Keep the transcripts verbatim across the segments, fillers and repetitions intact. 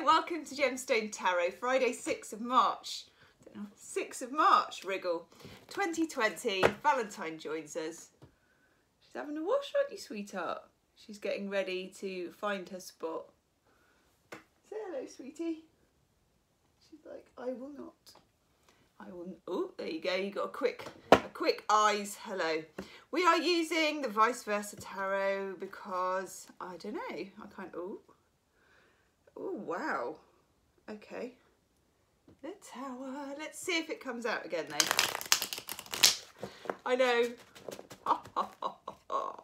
Hi, welcome to Gemstone Tarot, Friday sixth of March, sixth of March, wriggle, twenty twenty. Valentine joins us. She's having a wash, aren't you, sweetheart? She's getting ready to find her spot. Say hello, sweetie. She's like, I will not. I will. Oh, there you go. You got a quick, a quick eyes. Hello. We are using the Vice Versa Tarot because I don't know. I can't. Oh. Oh wow. Okay. The tower. Let's see if it comes out again though. I know. Ha, ha, ha, ha, ha.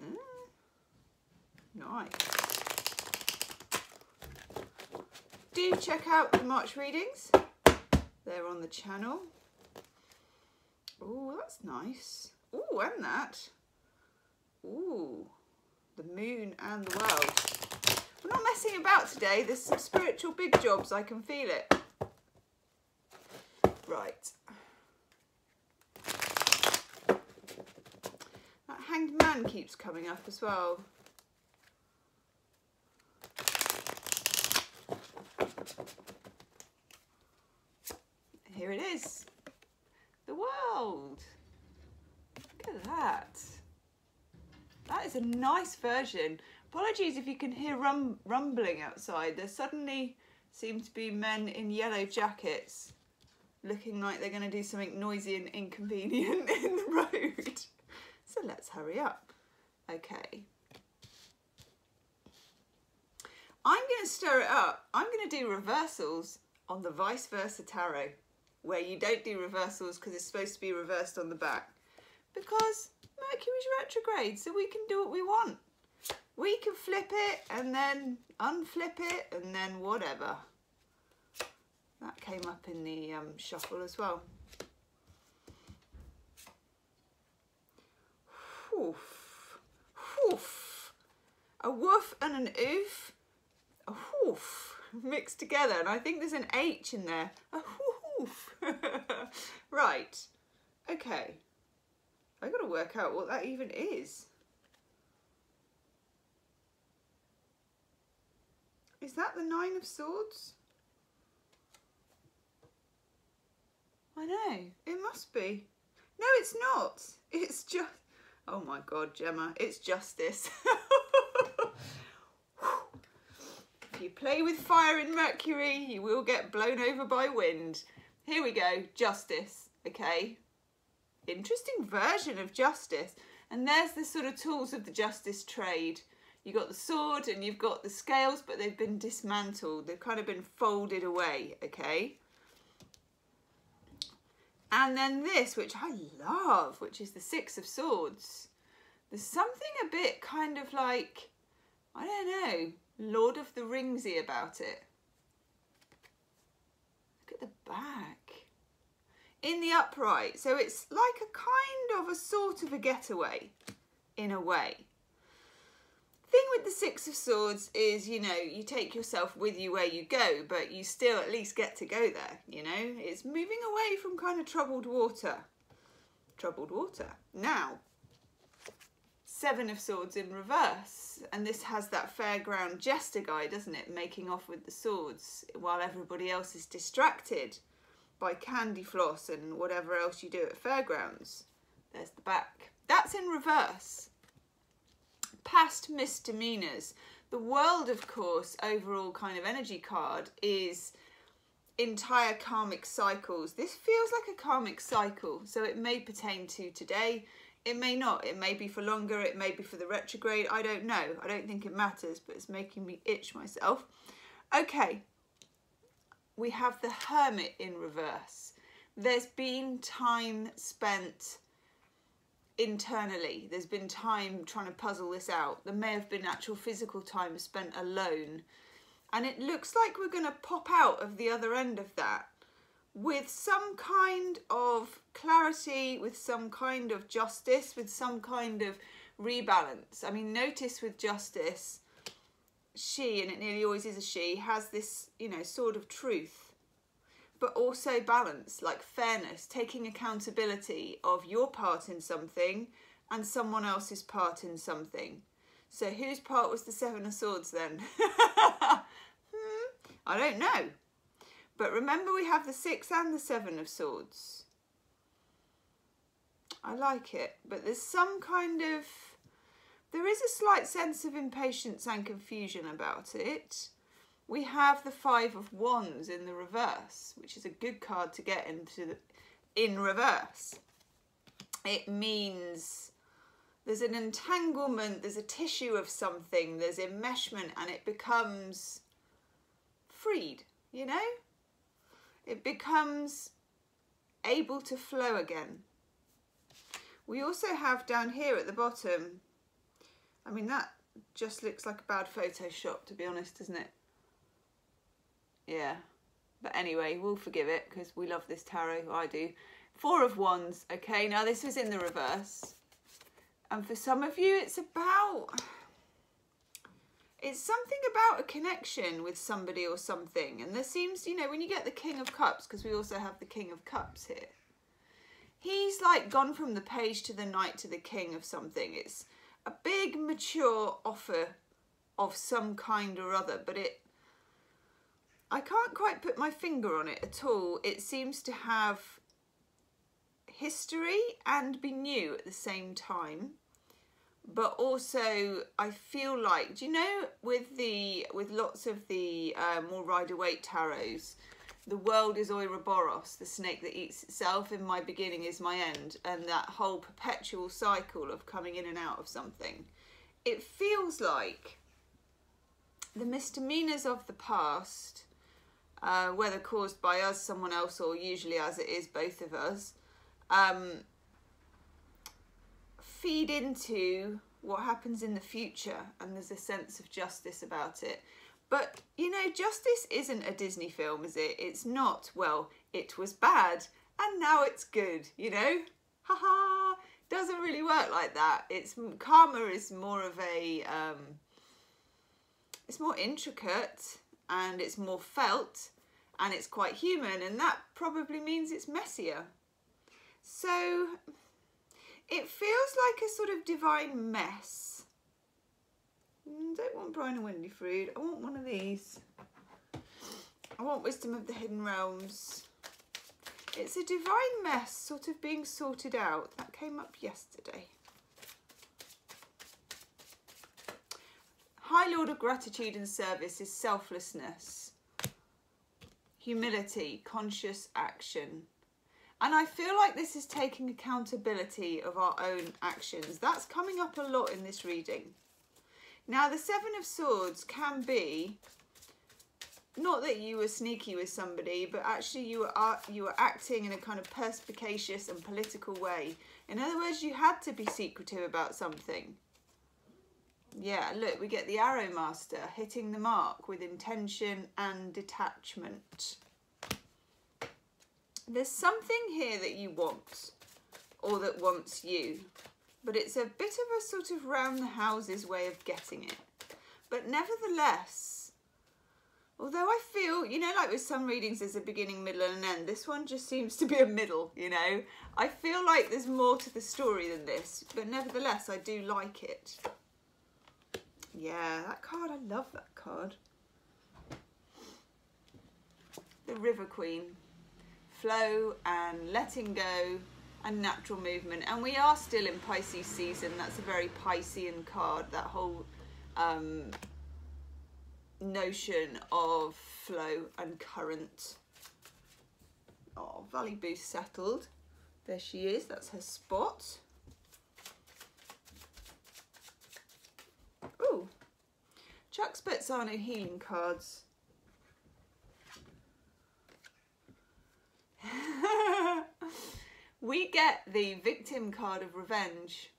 Mm. Nice. Do check out the March readings. They're on the channel. Oh, that's nice. Oh, and that. Oh, the moon and the world. We're not messing about today. There's some spiritual big jobs. I can feel it. Right. That hanged man keeps coming up as well. Here it is. The world. Look at that. That is a nice version. Apologies if you can hear rum rumbling outside. There suddenly seem to be men in yellow jackets looking like they're going to do something noisy and inconvenient in the road. So let's hurry up. Okay. I'm going to stir it up. I'm going to do reversals on the Vice Versa Tarot, where you don't do reversals because it's supposed to be reversed on the back. Because Mercury's retrograde, so we can do what we want. We can flip it and then unflip it and then whatever. That came up in the um, shuffle as well. Woof. Woof. A woof and an oof. A woof mixed together. And I think there's an H in there. A woof. Right. Okay. I've got to work out what that even is. Is that the Nine of Swords? I know, it must be. No, it's not. It's just, oh my God, Gemma, it's justice. If you play with fire in Mercury, you will get blown over by wind. Here we go, justice, okay. Interesting version of justice. And there's the sort of tools of the justice trade. You've got the sword and you've got the scales, but they've been dismantled. They've kind of been folded away, okay? And then this, which I love, which is the Six of Swords. There's something a bit kind of like, I don't know, Lord of the Ringsy about it. Look at the back. In the upright. So it's like a kind of a sort of a getaway, in a way. The thing with the Six of Swords is, you know, you take yourself with you where you go, but you still at least get to go there, you know. It's moving away from kind of troubled water. Troubled water. Now, Seven of Swords in reverse, and this has that fairground jester guy, doesn't it, making off with the swords while everybody else is distracted by candy floss and whatever else you do at fairgrounds. There's the back. That's in reverse. Past misdemeanors. The world, of course, overall kind of energy card is entire karmic cycles. This feels like a karmic cycle, so it may pertain to today, it may not, it may be for longer, it may be for the retrograde, I don't know. I don't think it matters, but it's making me itch myself. Okay, we have the Hermit in reverse. There's been time spent internally. There's been time trying to puzzle this out. There may have been actual physical time spent alone, and it looks like we're going to pop out of the other end of that with some kind of clarity, with some kind of justice, with some kind of rebalance. I mean, notice with justice, she, and it nearly always is a she, has this, you know, sword of truth, but also balance, like fairness, taking accountability of your part in something and someone else's part in something. So whose part was the Seven of Swords then? I don't know. But remember, we have the six and the seven of swords. I like it, but there's some kind of, there is a slight sense of impatience and confusion about it. We have the five of wands in the reverse, which is a good card to get into the, in reverse. It means there's an entanglement, there's a tissue of something, there's enmeshment, and it becomes freed, you know? It becomes able to flow again. We also have down here at the bottom, I mean, that just looks like a bad Photoshop, to be honest, doesn't it? Yeah, but anyway, we'll forgive it because we love this tarot, I do. Four of Wands, okay, now this was in the reverse. And for some of you, it's about, it's something about a connection with somebody or something. And there seems, you know, when you get the King of Cups, because we also have the King of Cups here, he's like gone from the page to the knight to the king of something. It's a big mature offer of some kind or other, but it, I can't quite put my finger on it at all. It seems to have history and be new at the same time. But also I feel like, do you know, with the with lots of the uh, more Rider-Waite tarots, the world is Ouroboros, the snake that eats itself, and my beginning is my end, and that whole perpetual cycle of coming in and out of something. It feels like the misdemeanors of the past, uh, whether caused by us, someone else, or usually as it is, both of us, um, feed into what happens in the future, and there's a sense of justice about it. But, you know, justice isn't a Disney film, is it? It's not, well, it was bad and now it's good, you know? Ha ha! Doesn't really work like that. It's, karma is more of a, um, it's more intricate and it's more felt and it's quite human, and that probably means it's messier. So, it feels like a sort of divine mess. I don't want Brian and Wendy Froud. I want one of these. I want Wisdom of the Hidden Realms. It's a divine mess sort of being sorted out. That came up yesterday. High Lord of Gratitude and Service is selflessness, humility, conscious action. And I feel like this is taking accountability of our own actions. That's coming up a lot in this reading. Now, the Seven of Swords can be, not that you were sneaky with somebody, but actually you were, you were acting in a kind of perspicacious and political way. In other words, you had to be secretive about something. Yeah, look, we get the Arrow Master hitting the mark with intention and detachment. There's something here that you want, or that wants you. But it's a bit of a sort of round the houses way of getting it. But nevertheless, although I feel, you know, like with some readings there's a beginning, middle and an end, this one just seems to be a middle, you know. I feel like there's more to the story than this, but nevertheless I do like it. Yeah, that card, I love that card. The River Queen. Flow and letting go. And natural movement, and we are still in Pisces season. That's a very Piscean card, that whole um, notion of flow and current. Oh, Valley Booth settled. There she is, that's her spot. Ooh, Chuck Spezzano healing cards. We get the victim card of revenge.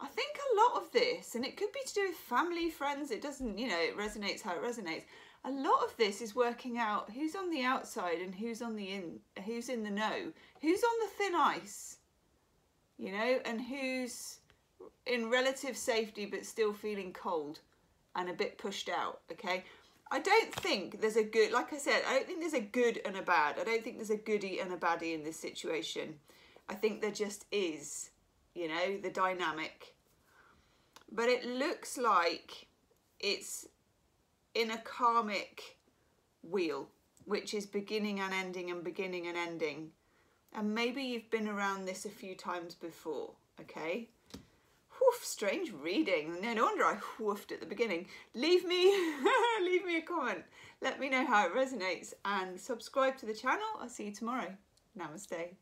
I think a lot of this, and it could be to do with family, friends, it doesn't, you know, it resonates how it resonates. A lot of this is working out who's on the outside and who's on the in, who's in the know, who's on the thin ice, you know, and who's in relative safety but still feeling cold and a bit pushed out, okay? I don't think there's a good, like I said, I don't think there's a good and a bad. I don't think there's a goodie and a baddie in this situation. I think there just is, you know, the dynamic. But it looks like it's in a karmic wheel, which is beginning and ending and beginning and ending. And maybe you've been around this a few times before, okay? Woof, strange reading. No, no wonder I woofed at the beginning. Leave me, leave me a comment. Let me know how it resonates and subscribe to the channel. I'll see you tomorrow. Namaste.